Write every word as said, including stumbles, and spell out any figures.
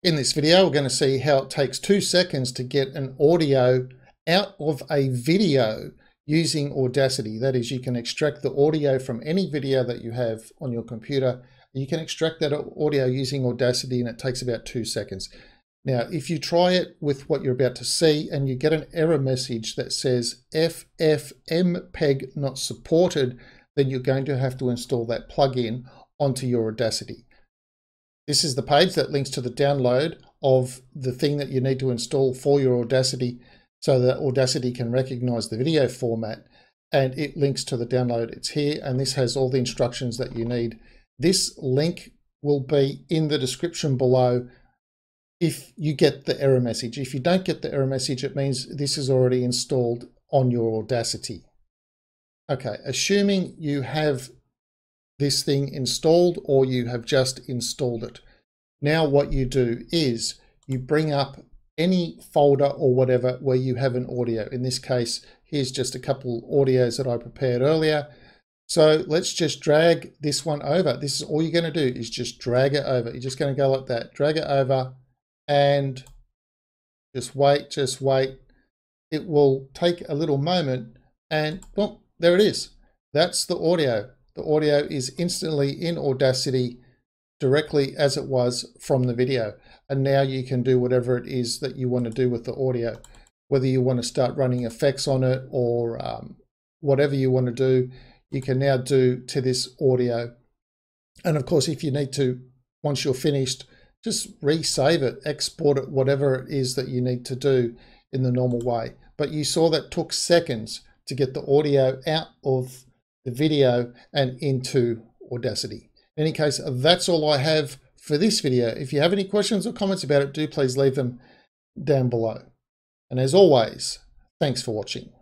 In this video, we're going to see how it takes two seconds to get an audio out of a video using Audacity. That is, you can extract the audio from any video that you have on your computer. You can extract that audio using Audacity, and it takes about two seconds. Now, if you try it with what you're about to see and you get an error message that says F F mpeg not supported, then you're going to have to install that plugin onto your Audacity. This is the page that links to the download of the thing that you need to install for your Audacity so that Audacity can recognize the video format, and it links to the download. It's here, and this has all the instructions that you need. This link will be in the description below if you get the error message. If you don't get the error message, it means this is already installed on your Audacity. Okay, assuming you have this thing installed or you have just installed it. Now what you do is you bring up any folder or whatever where you have an audio. In this case, here's just a couple audios that I prepared earlier. So let's just drag this one over. This is all you're going to do, is just drag it over. You're just going to go like that, drag it over, and just wait, just wait. It will take a little moment, and boom, there it is. That's the audio. The audio is instantly in Audacity directly as it was from the video. And now you can do whatever it is that you want to do with the audio, whether you want to start running effects on it or um, whatever you want to do, you can now do to this audio. And of course, if you need to, once you're finished, just re-save it, export it, whatever it is that you need to do in the normal way. But you saw that took seconds to get the audio out of the video and into Audacity. In any case, that's all I have for this video. If you have any questions or comments about it, do please leave them down below. And as always, thanks for watching.